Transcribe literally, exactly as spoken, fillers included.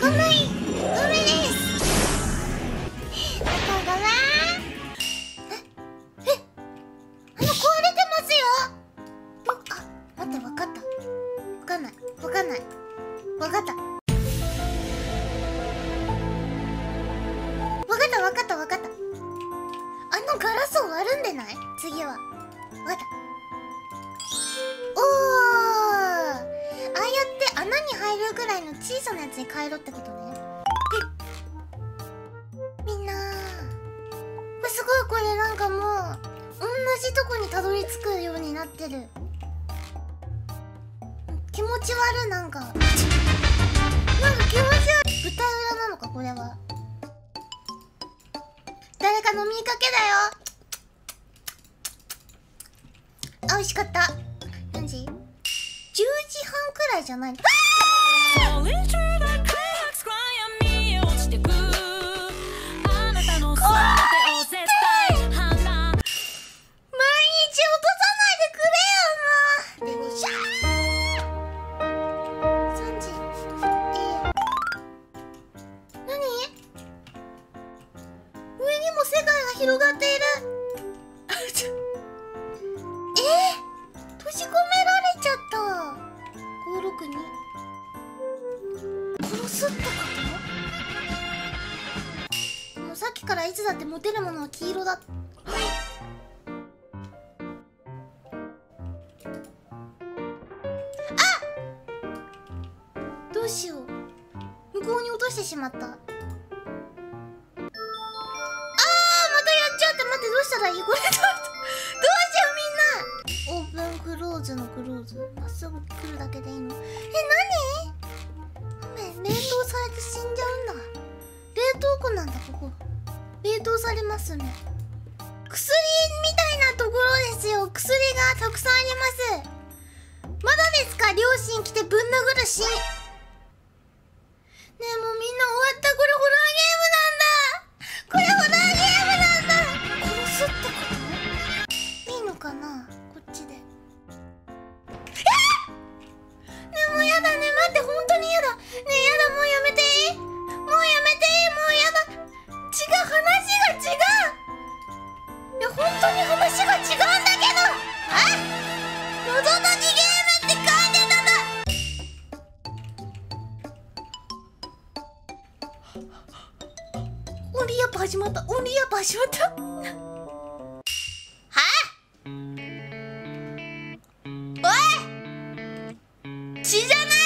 ごめん、ごめんです。だからえ、あの壊れてますよ。あ、待って、わかった。わかんない、わかんない、わかった。わかった、わかった、わかった。あのガラスを割るんでない？次は。わかった。ぐらいの小さなやつに変えろってことね。みんなすごい、これなんかもう同じとこにたどり着くようになってる。気持ち悪い、なんかなんか気持ち悪い。舞台裏なのかこれは。誰か飲みかけだよ。あ、美味しかった。何時？じゅうじはんくらいじゃない？これさっきからいつだって持てるものは黄色だ。あ、どうしよう、向こうに落としてしまった。あー、またやっちゃった。待って、どうしたらいいこれ。どうしよう、みんな。オープンクローズのクローズ、まっすぐ来るだけでいいの？え、何？ごめん、冷凍されて死んじゃうんだ。冷凍庫なんだ、ここ。冷凍されますね。薬みたいなところですよ。薬がたくさんあります。まだですか、両親来てぶん殴るし。ねえ、もうみんな終わった。これホラーゲームなんだ。これホラーゲームなんだ。殺すってこと？いいのかな、こっちで。えっ！ねえ、もうやだね。待って、本当にやだ。ねえ、やだ、もうやめていい？もうやめて、もうやだ。違う、話が違う。いや、本当に話が違うんだけど。あ、謎解きゲームって書いてたんだ。オンリーアップ始まった。オンリーアップ始まった。はぁ、おい、血じゃない。